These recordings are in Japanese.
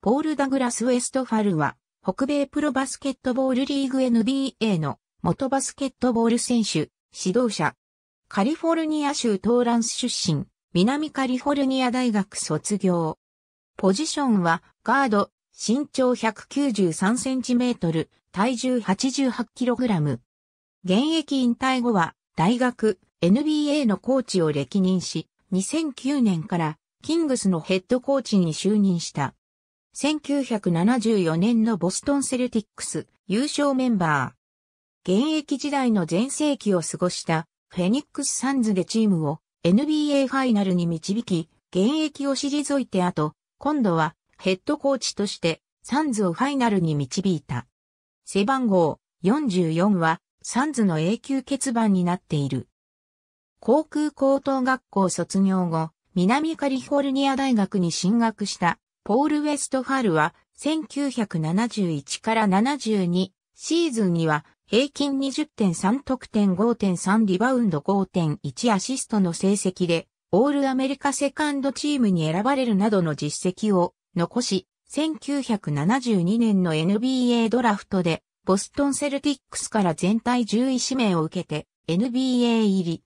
ポール・ダグラス・ウェストファルは、北米プロバスケットボールリーグ NBA の元バスケットボール選手、指導者。カリフォルニア州トーランス出身、南カリフォルニア大学卒業。ポジションはガード、身長 193cm、体重 88kg。現役引退後は大学、NBA のコーチを歴任し、2009年からキングスのヘッドコーチに就任した。1974年のボストンセルティックス優勝メンバー。現役時代の全盛期を過ごしたフェニックスサンズでチームを NBA ファイナルに導き、現役を退いて後、今度はヘッドコーチとしてサンズをファイナルに導いた。背番号44はサンズの永久欠番になっている。航空高等学校卒業後、南カリフォルニア大学に進学したポール・ウェストファルは1971から72シーズンには平均 20.3 得点 5.3 リバウンド 5.1 アシストの成績でオールアメリカセカンドチームに選ばれるなどの実績を残し、1972年の NBA ドラフトでボストンセルティックスから全体10位指名を受けて NBA 入り。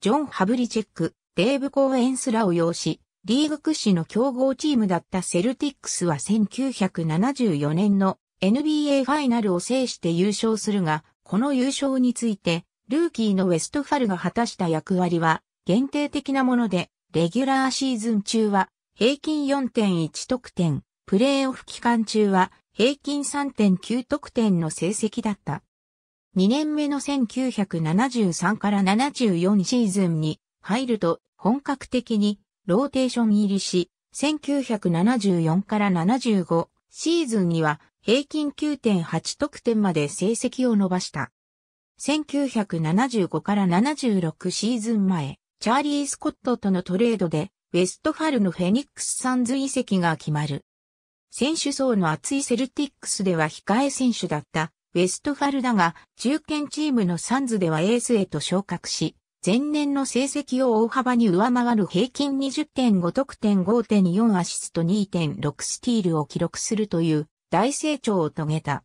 ジョン・ハブリチェック、デーブ・コーエンスらを擁し、リーグ屈指の強豪チームだったセルティックスは1974年の NBA ファイナルを制して優勝するが、この優勝について、ルーキーのウェストファルが果たした役割は限定的なもので、レギュラーシーズン中は平均 4.1 得点、プレーオフ期間中は平均 3.9 得点の成績だった。2年目の1973から74シーズンに入ると本格的にローテーション入りし、1974から75シーズンには平均 9.8 得点まで成績を伸ばした。1975から76シーズン前、チャーリー・スコットとのトレードでウェストファルのフェニックス・サンズ移籍が決まる。選手層の厚いセルティックスでは控え選手だったウェストファルだが、中堅チームのサンズではエースへと昇格し、前年の成績を大幅に上回る平均 20.5 得点 5.4 アシスト 2.6 スティールを記録するという大成長を遂げた。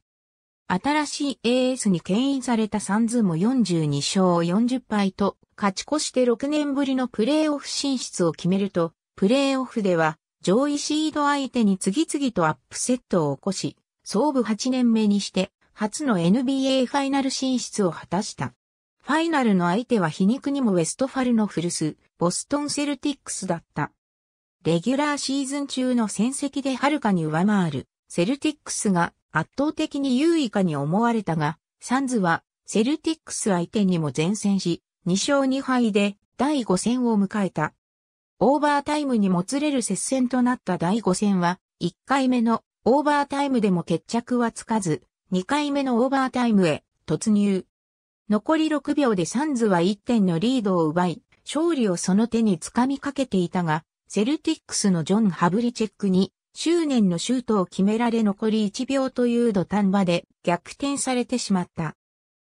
新しいエースに牽引されたサンズも42勝40敗と勝ち越して6年ぶりのプレーオフ進出を決めると、プレーオフでは上位シード相手に次々とアップセットを起こし、創部8年目にして、初の NBA ファイナル進出を果たした。ファイナルの相手は皮肉にもウェストファルの古巣、ボストンセルティックスだった。レギュラーシーズン中の戦績ではるかに上回る、セルティックスが圧倒的に優位かに思われたが、サンズはセルティックス相手にも善戦し、2勝2敗で第5戦を迎えた。オーバータイムにもつれる接戦となった第5戦は、1回目のオーバータイムでも決着はつかず、2回目のオーバータイムへ突入。残り6秒でサンズは1点のリードを奪い、勝利をその手につかみかけていたが、セルティックスのジョン・ハブリチェックに執念のシュートを決められ残り1秒という土壇場で逆転されてしまった。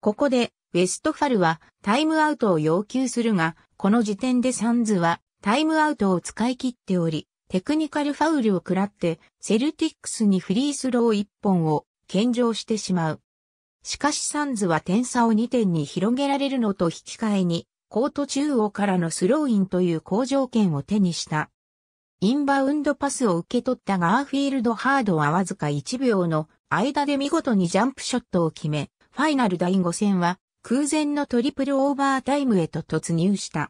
ここでウェストファルはタイムアウトを要求するが、この時点でサンズはタイムアウトを使い切っており、テクニカルファウルを食らってセルティックスにフリースロー1本を献上してしまう。しかしサンズは点差を2点に広げられるのと引き換えに、コート中央からのスローインという好条件を手にした。インバウンドパスを受け取ったガーフィールド・ハードはわずか1秒の間で見事にジャンプショットを決め、ファイナル第5戦は空前のトリプルオーバータイムへと突入した。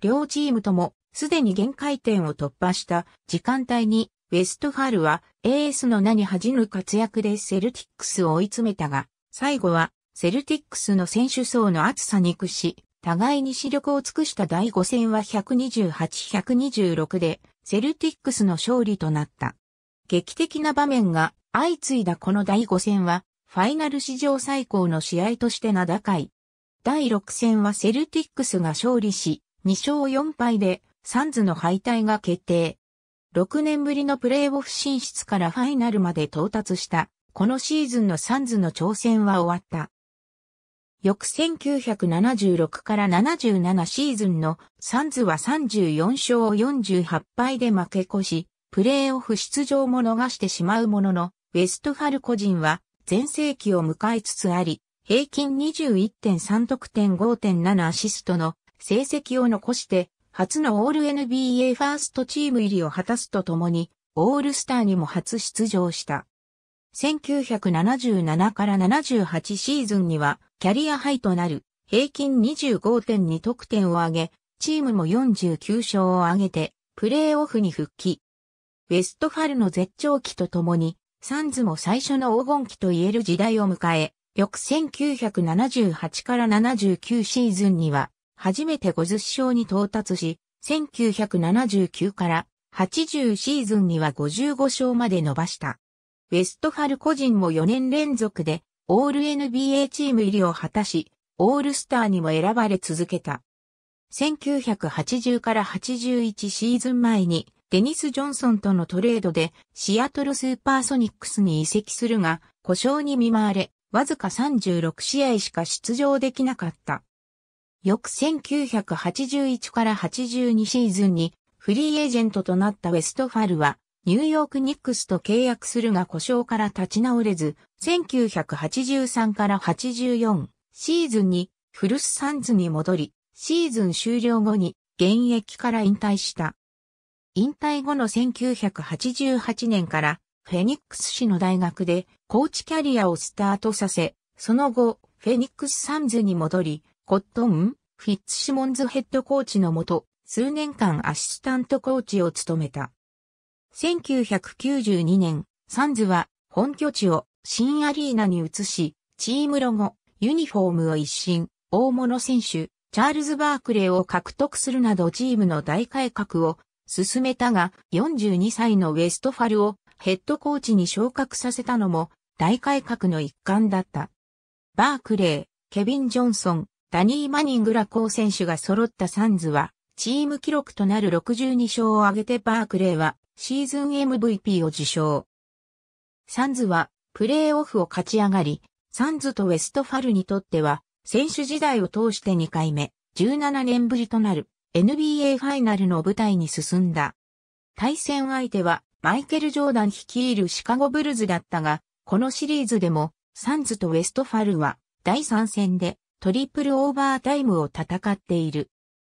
両チームともすでに限界点を突破した時間帯に、ウェストファルはエースの名に恥じぬ活躍でセルティックスを追い詰めたが、最後はセルティックスの選手層の厚さに屈し、互いに死力を尽くした第5戦は 128-126 でセルティックスの勝利となった。劇的な場面が相次いだこの第5戦はファイナル史上最高の試合として名高い。第6戦はセルティックスが勝利し、2勝4敗でサンズの敗退が決定。6年ぶりのプレーオフ進出からファイナルまで到達した、このシーズンのサンズの挑戦は終わった。翌1976から77シーズンのサンズは34勝48敗で負け越し、プレーオフ出場も逃してしまうものの、ウェストファル個人は全盛期を迎えつつあり、平均 21.3 得点 5.7 アシストの成績を残して、初のオール NBA ファーストチーム入りを果たすとともに、オールスターにも初出場した。1977から78シーズンには、キャリアハイとなる平均 25.2 得点を挙げ、チームも49勝を挙げて、プレーオフに復帰。ウェストファルの絶頂期とともに、サンズも最初の黄金期と言える時代を迎え、翌1978から79シーズンには、初めて50勝に到達し、1979から80シーズンには55勝まで伸ばした。ウェストファル個人も4年連続で、オール NBA チーム入りを果たし、オールスターにも選ばれ続けた。1980から81シーズン前に、デニス・ジョンソンとのトレードで、シアトルスーパーソニックスに移籍するが、故障に見舞われ、わずか36試合しか出場できなかった。翌1981から82シーズンにフリーエージェントとなったウェストファルはニューヨークニックスと契約するが故障から立ち直れず、1983から84シーズンに古巣サンズに戻り、シーズン終了後に現役から引退した。引退後の1988年からフェニックス市の大学でコーチキャリアをスタートさせ、その後、フェニックスサンズに戻り、コットン・フィッツシモンズヘッドコーチのもと、数年間アシスタントコーチを務めた。1992年、サンズは本拠地を新アリーナに移し、チームロゴ、ユニフォームを一新、大物選手、チャールズ・バークレーを獲得するなどチームの大改革を進めたが、42歳のウェストファルをヘッドコーチに昇格させたのも大改革の一環だった。バークレー、ケビン・ジョンソン、ダニー・マニングら好選手が揃ったサンズはチーム記録となる62勝を挙げてバークレーはシーズン MVP を受賞。サンズはプレーオフを勝ち上がり、サンズとウェストファルにとっては選手時代を通して2回目、17年ぶりとなる NBA ファイナルの舞台に進んだ。対戦相手はマイケル・ジョーダン率いるシカゴブルズだったが、このシリーズでもサンズとウェストファルは第3戦でトリプルオーバータイムを戦っている。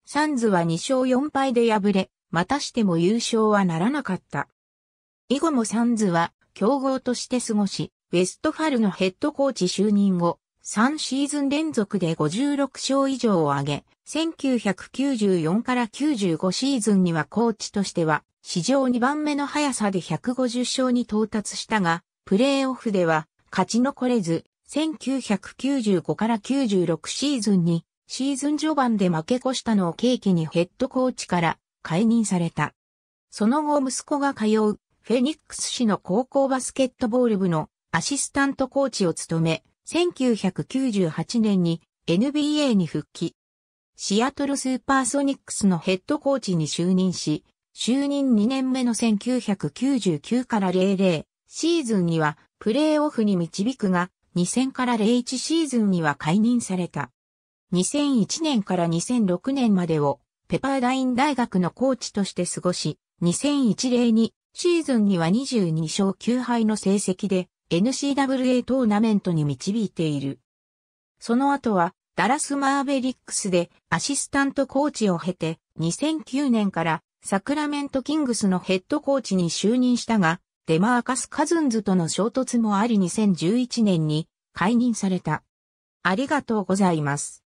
サンズは2勝4敗で敗れ、またしても優勝はならなかった。以後もサンズは強豪として過ごし、ウェストファルのヘッドコーチ就任後、3シーズン連続で56勝以上を挙げ、1994から95シーズンにはコーチとしては、史上2番目の速さで150勝に到達したが、プレーオフでは勝ち残れず、1995から96シーズンにシーズン序盤で負け越したのを契機にヘッドコーチから解任された。その後息子が通うフェニックス市の高校バスケットボール部のアシスタントコーチを務め、1998年に NBA に復帰。シアトルスーパーソニックスのヘッドコーチに就任し、就任2年目の1999から00シーズンにはプレーオフに導くが、2000から01シーズンには解任された。2001年から2006年までをペパーダイン大学のコーチとして過ごし、2001-02シーズンには22勝9敗の成績で NCAA トーナメントに導いている。その後はダラスマーベリックスでアシスタントコーチを経て、2009年からサクラメントキングスのヘッドコーチに就任したが、デマーカス・カズンズとの衝突もあり2011年に解任された。ありがとうございます。